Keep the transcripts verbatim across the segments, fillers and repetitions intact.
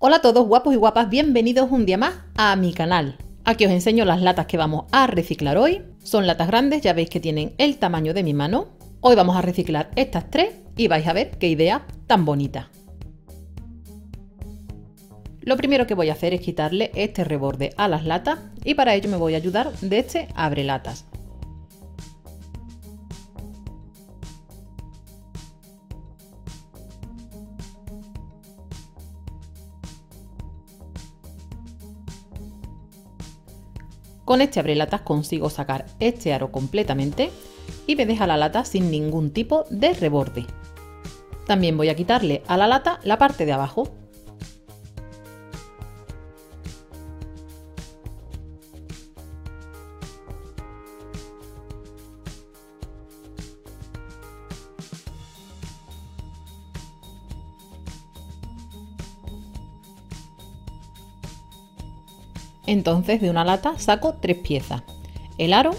Hola a todos guapos y guapas, bienvenidos un día más a mi canal. Aquí os enseño las latas que vamos a reciclar hoy. Son latas grandes, ya veis que tienen el tamaño de mi mano. Hoy vamos a reciclar estas tres y vais a ver qué idea tan bonita. Lo primero que voy a hacer es quitarle este reborde a las latas y para ello me voy a ayudar de este abrelatas. Con este abrelatas consigo sacar este aro completamente y me deja la lata sin ningún tipo de reborde. También voy a quitarle a la lata la parte de abajo. Entonces de una lata saco tres piezas, el aro,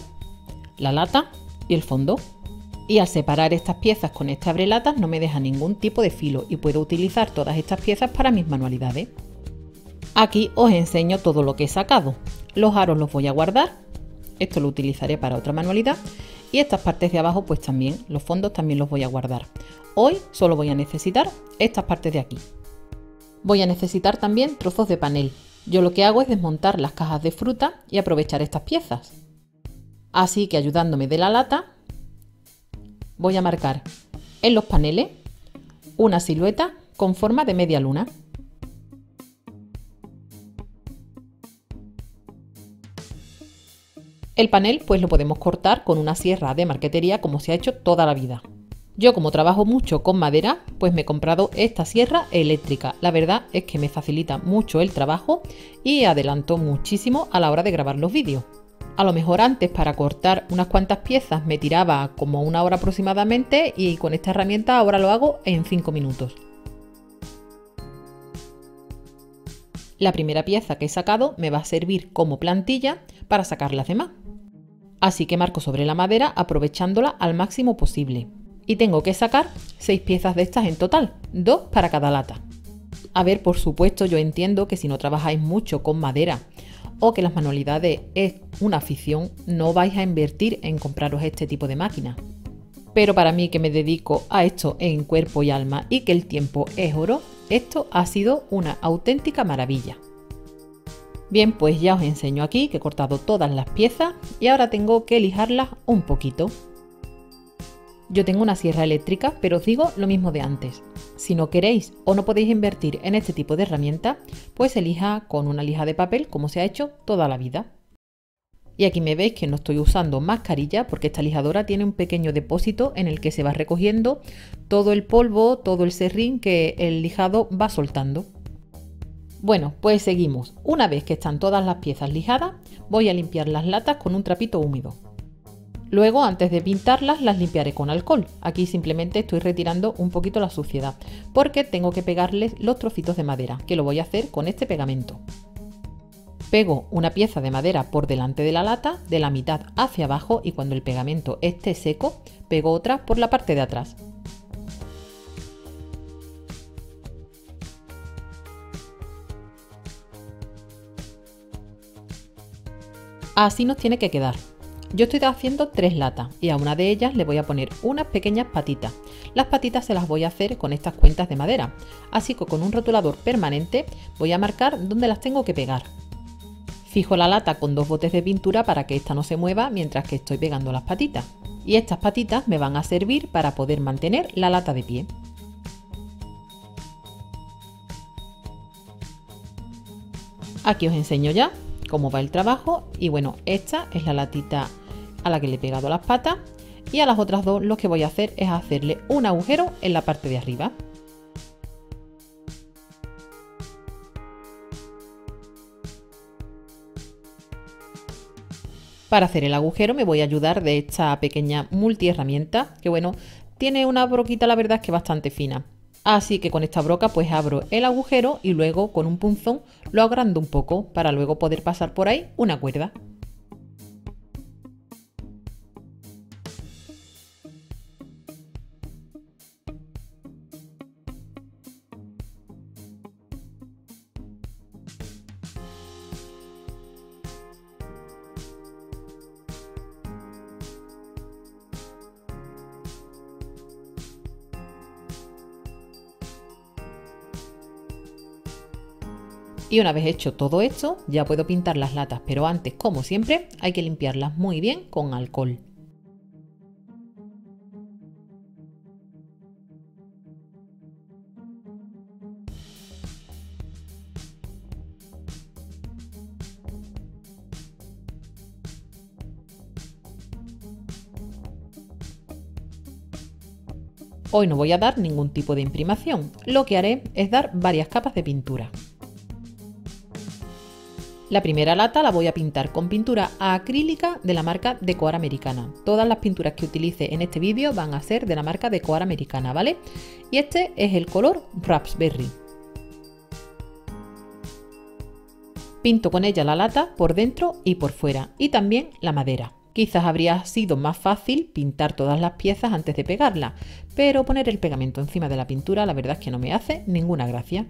la lata y el fondo. Y al separar estas piezas con este abrelatas no me deja ningún tipo de filo y puedo utilizar todas estas piezas para mis manualidades. Aquí os enseño todo lo que he sacado. Los aros los voy a guardar, esto lo utilizaré para otra manualidad y estas partes de abajo pues también, los fondos también los voy a guardar. Hoy solo voy a necesitar estas partes de aquí. Voy a necesitar también trozos de panel. Yo lo que hago es desmontar las cajas de fruta y aprovechar estas piezas. Así que ayudándome de la lata, voy a marcar en los paneles una silueta con forma de media luna. El panel pues lo podemos cortar con una sierra de marquetería como se ha hecho toda la vida. Yo como trabajo mucho con madera, pues me he comprado esta sierra eléctrica. La verdad es que me facilita mucho el trabajo y adelanto muchísimo a la hora de grabar los vídeos. A lo mejor antes para cortar unas cuantas piezas me tiraba como una hora aproximadamente y con esta herramienta ahora lo hago en cinco minutos. La primera pieza que he sacado me va a servir como plantilla para sacar las demás. Así que marco sobre la madera aprovechándola al máximo posible. Y tengo que sacar seis piezas de estas en total, dos para cada lata. A ver, por supuesto, yo entiendo que si no trabajáis mucho con madera o que las manualidades es una afición, no vais a invertir en compraros este tipo de máquina. Pero para mí que me dedico a esto en cuerpo y alma y que el tiempo es oro, esto ha sido una auténtica maravilla. Bien, pues ya os enseño aquí que he cortado todas las piezas y ahora tengo que lijarlas un poquito. Yo tengo una sierra eléctrica, pero os digo lo mismo de antes. Si no queréis o no podéis invertir en este tipo de herramienta, pues elija con una lija de papel como se ha hecho toda la vida. Y aquí me veis que no estoy usando mascarilla porque esta lijadora tiene un pequeño depósito en el que se va recogiendo todo el polvo, todo el serrín que el lijado va soltando. Bueno, pues seguimos. Una vez que están todas las piezas lijadas, voy a limpiar las latas con un trapito húmedo. Luego, antes de pintarlas, las limpiaré con alcohol. Aquí simplemente estoy retirando un poquito la suciedad, porque tengo que pegarles los trocitos de madera, que lo voy a hacer con este pegamento. Pego una pieza de madera por delante de la lata, de la mitad hacia abajo, y cuando el pegamento esté seco, pego otra por la parte de atrás. Así nos tiene que quedar. Yo estoy haciendo tres latas y a una de ellas le voy a poner unas pequeñas patitas. Las patitas se las voy a hacer con estas cuentas de madera, así que con un rotulador permanente voy a marcar dónde las tengo que pegar. Fijo la lata con dos botes de pintura para que esta no se mueva mientras que estoy pegando las patitas. Y estas patitas me van a servir para poder mantener la lata de pie. Aquí os enseño ya cómo va el trabajo y bueno, esta es la latita a la que le he pegado las patas y a las otras dos lo que voy a hacer es hacerle un agujero en la parte de arriba. Para hacer el agujero me voy a ayudar de esta pequeña multiherramienta que bueno, tiene una broquita la verdad es que bastante fina. Así que con esta broca pues abro el agujero y luego con un punzón lo agrando un poco para luego poder pasar por ahí una cuerda. Y una vez hecho todo esto, ya puedo pintar las latas, pero antes, como siempre, hay que limpiarlas muy bien con alcohol. Hoy no voy a dar ningún tipo de imprimación, lo que haré es dar varias capas de pintura. La primera lata la voy a pintar con pintura acrílica de la marca Decoart Americana. Todas las pinturas que utilice en este vídeo van a ser de la marca Decoart Americana, ¿vale? Y este es el color Raspberry. Pinto con ella la lata por dentro y por fuera, y también la madera. Quizás habría sido más fácil pintar todas las piezas antes de pegarla, pero poner el pegamento encima de la pintura la verdad es que no me hace ninguna gracia.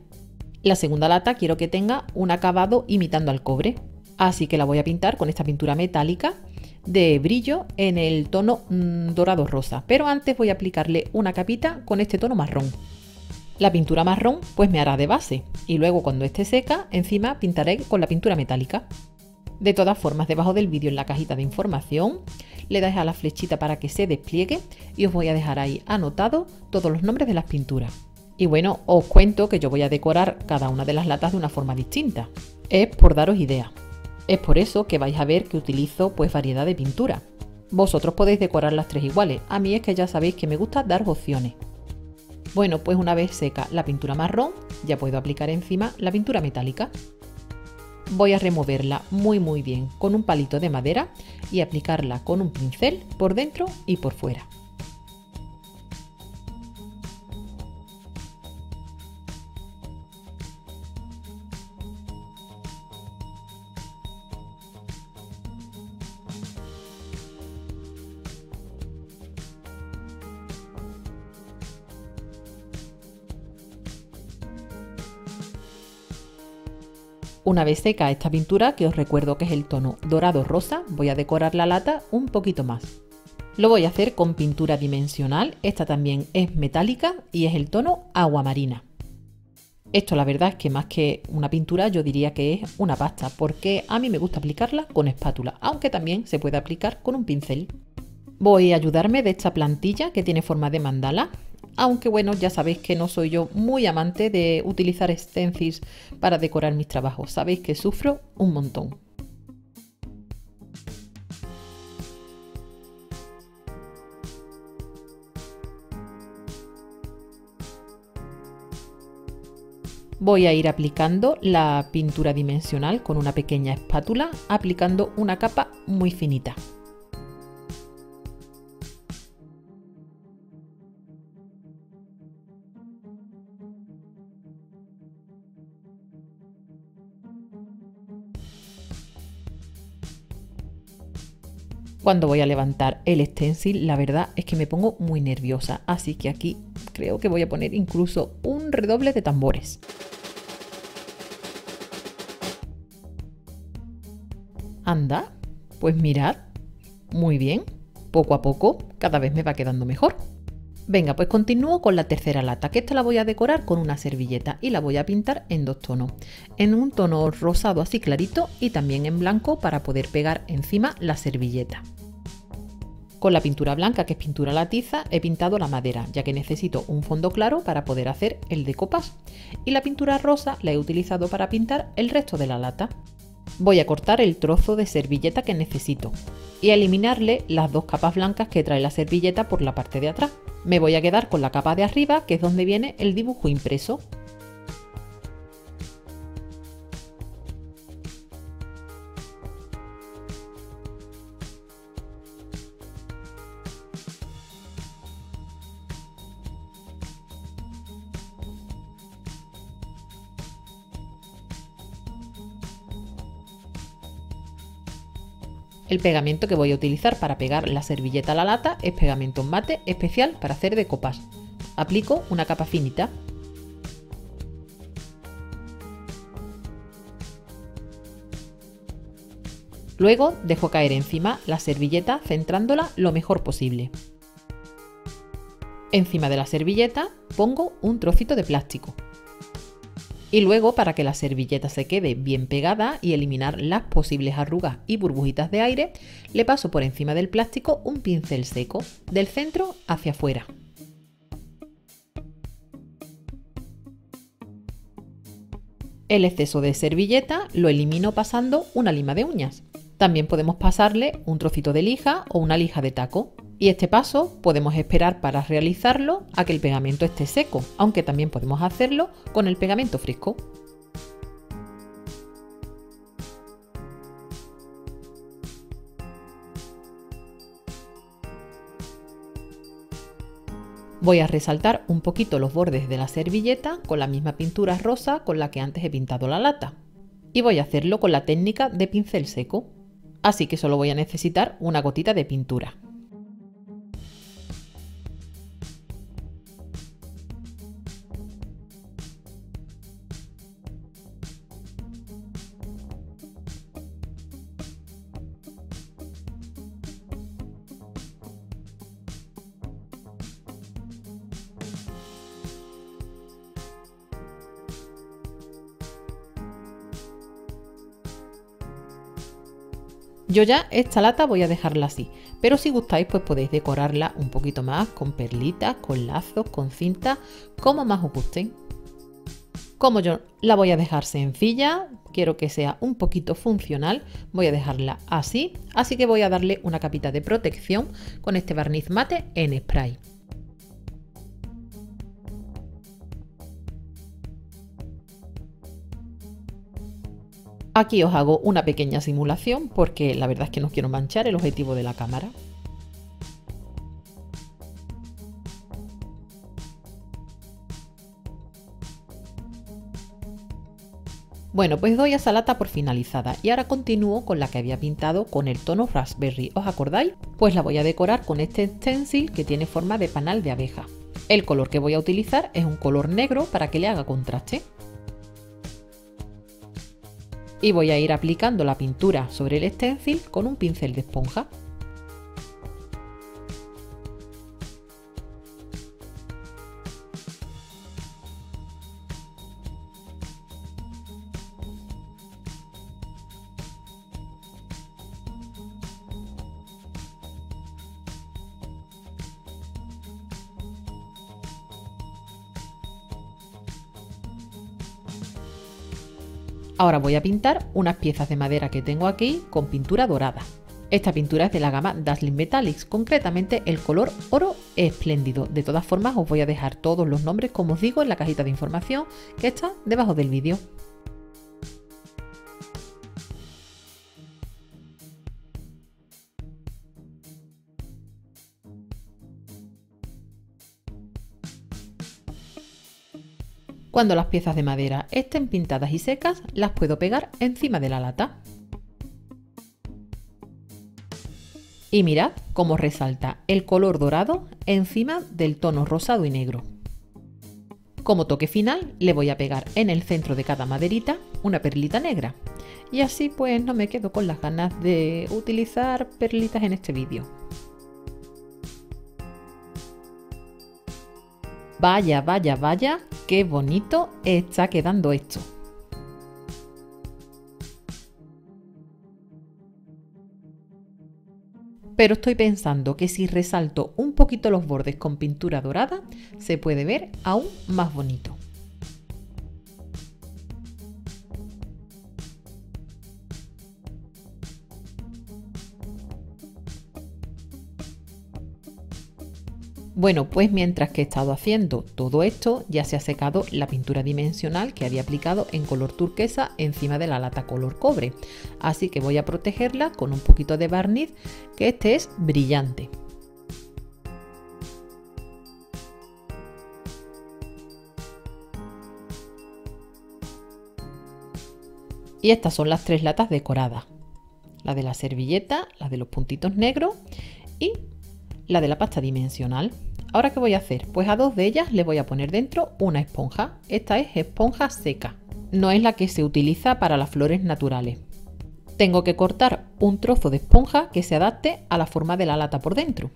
La segunda lata quiero que tenga un acabado imitando al cobre, así que la voy a pintar con esta pintura metálica de brillo en el tono mmm, dorado rosa, pero antes voy a aplicarle una capita con este tono marrón. La pintura marrón pues me hará de base y luego cuando esté seca encima pintaré con la pintura metálica. De todas formas, debajo del vídeo en la cajita de información le dais a la flechita para que se despliegue y os voy a dejar ahí anotado todos los nombres de las pinturas. Y bueno, os cuento que yo voy a decorar cada una de las latas de una forma distinta, es por daros idea. Es por eso que vais a ver que utilizo pues variedad de pintura. Vosotros podéis decorar las tres iguales, a mí es que ya sabéis que me gusta daros opciones. Bueno, pues una vez seca la pintura marrón, ya puedo aplicar encima la pintura metálica. Voy a removerla muy muy bien con un palito de madera y aplicarla con un pincel por dentro y por fuera. Una vez seca esta pintura, que os recuerdo que es el tono dorado rosa, voy a decorar la lata un poquito más. Lo voy a hacer con pintura dimensional, esta también es metálica y es el tono aguamarina. Esto la verdad es que más que una pintura yo diría que es una pasta, porque a mí me gusta aplicarla con espátula, aunque también se puede aplicar con un pincel. Voy a ayudarme de esta plantilla que tiene forma de mandala. Aunque bueno, ya sabéis que no soy yo muy amante de utilizar stencils para decorar mis trabajos. Sabéis que sufro un montón. Voy a ir aplicando la pintura dimensional con una pequeña espátula, aplicando una capa muy finita. Cuando voy a levantar el stencil, la verdad es que me pongo muy nerviosa, así que aquí creo que voy a poner incluso un redoble de tambores. Anda, pues mirad, muy bien, poco a poco cada vez me va quedando mejor. Venga, pues continúo con la tercera lata, que esta la voy a decorar con una servilleta y la voy a pintar en dos tonos. En un tono rosado así clarito y también en blanco para poder pegar encima la servilleta. Con la pintura blanca, que es pintura latiza, he pintado la madera, ya que necesito un fondo claro para poder hacer el decoupage. Y la pintura rosa la he utilizado para pintar el resto de la lata. Voy a cortar el trozo de servilleta que necesito y a eliminarle las dos capas blancas que trae la servilleta por la parte de atrás. Me voy a quedar con la capa de arriba, que es donde viene el dibujo impreso. El pegamento que voy a utilizar para pegar la servilleta a la lata es pegamento mate especial para hacer decoupage. Aplico una capa finita. Luego dejo caer encima la servilleta centrándola lo mejor posible. Encima de la servilleta pongo un trocito de plástico. Y luego, para que la servilleta se quede bien pegada y eliminar las posibles arrugas y burbujitas de aire, le paso por encima del plástico un pincel seco, del centro hacia afuera. El exceso de servilleta lo elimino pasando una lima de uñas. También podemos pasarle un trocito de lija o una lija de taco. Y este paso podemos esperar para realizarlo a que el pegamento esté seco, aunque también podemos hacerlo con el pegamento fresco. Voy a resaltar un poquito los bordes de la servilleta con la misma pintura rosa con la que antes he pintado la lata. Y voy a hacerlo con la técnica de pincel seco, así que solo voy a necesitar una gotita de pintura. Yo ya esta lata voy a dejarla así, pero si gustáis pues podéis decorarla un poquito más con perlitas, con lazos, con cintas, como más os gusten. Como yo la voy a dejar sencilla, quiero que sea un poquito funcional, voy a dejarla así, así que voy a darle una capita de protección con este barniz mate en spray. Aquí os hago una pequeña simulación porque la verdad es que no quiero manchar el objetivo de la cámara. Bueno, pues doy esa lata por finalizada y ahora continúo con la que había pintado con el tono Raspberry. ¿Os acordáis? Pues la voy a decorar con este stencil que tiene forma de panal de abeja. El color que voy a utilizar es un color negro para que le haga contraste. Y voy a ir aplicando la pintura sobre el stencil con un pincel de esponja. Ahora voy a pintar unas piezas de madera que tengo aquí con pintura dorada. Esta pintura es de la gama Dazzling Metallics, concretamente el color oro espléndido. De todas formas os voy a dejar todos los nombres, como os digo, en la cajita de información que está debajo del vídeo. Cuando las piezas de madera estén pintadas y secas, las puedo pegar encima de la lata. Y mirad cómo resalta el color dorado encima del tono rosado y negro. Como toque final, le voy a pegar en el centro de cada maderita una perlita negra. Y así pues no me quedo con las ganas de utilizar perlitas en este vídeo. Vaya, vaya, vaya, qué bonito está quedando esto. Pero estoy pensando que si resalto un poquito los bordes con pintura dorada, se puede ver aún más bonito. Bueno, pues mientras que he estado haciendo todo esto, ya se ha secado la pintura dimensional que había aplicado en color turquesa encima de la lata color cobre. Así que voy a protegerla con un poquito de barniz, que este es brillante. Y estas son las tres latas decoradas. La de la servilleta, la de los puntitos negros y la de la pasta dimensional. ¿Ahora qué voy a hacer? Pues a dos de ellas le voy a poner dentro una esponja. Esta es esponja seca, no es la que se utiliza para las flores naturales. Tengo que cortar un trozo de esponja que se adapte a la forma de la lata por dentro.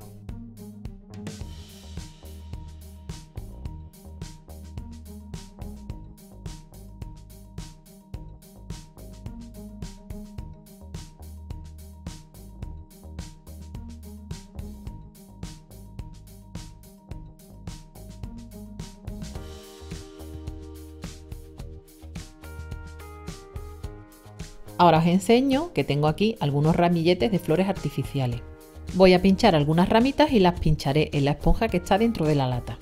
Ahora os enseño que tengo aquí algunos ramilletes de flores artificiales. Voy a pinchar algunas ramitas y las pincharé en la esponja que está dentro de la lata.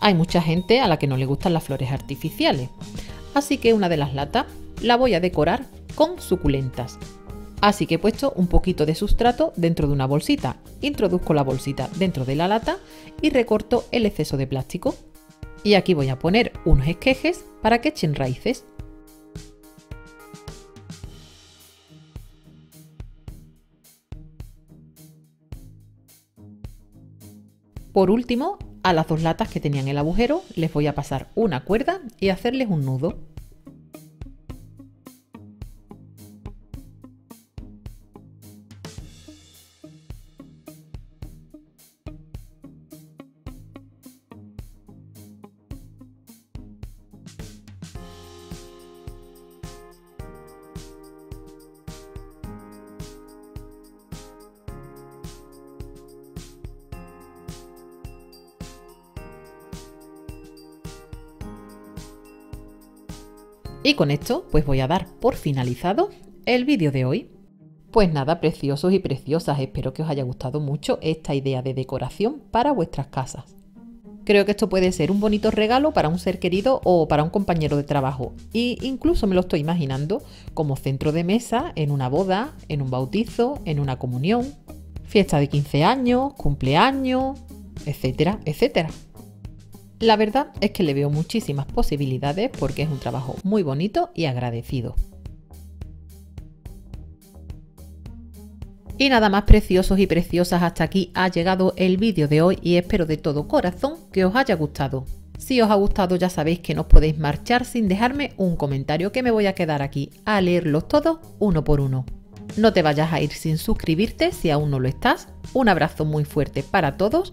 Hay mucha gente a la que no le gustan las flores artificiales, así que una de las latas la voy a decorar con suculentas. Así que he puesto un poquito de sustrato dentro de una bolsita, introduzco la bolsita dentro de la lata y recorto el exceso de plástico. Y aquí voy a poner unos esquejes para que echen raíces. Por último, a las dos latas que tenían el agujero les voy a pasar una cuerda y hacerles un nudo. Y con esto pues voy a dar por finalizado el vídeo de hoy. Pues nada, preciosos y preciosas, espero que os haya gustado mucho esta idea de decoración para vuestras casas. Creo que esto puede ser un bonito regalo para un ser querido o para un compañero de trabajo. E incluso me lo estoy imaginando como centro de mesa en una boda, en un bautizo, en una comunión, fiesta de quince años, cumpleaños, etcétera, etcétera. La verdad es que le veo muchísimas posibilidades porque es un trabajo muy bonito y agradecido. Y nada más, preciosos y preciosas, hasta aquí ha llegado el vídeo de hoy y espero de todo corazón que os haya gustado. Si os ha gustado ya sabéis que no os podéis marchar sin dejarme un comentario, que me voy a quedar aquí a leerlos todos uno por uno. No te vayas a ir sin suscribirte si aún no lo estás. Un abrazo muy fuerte para todos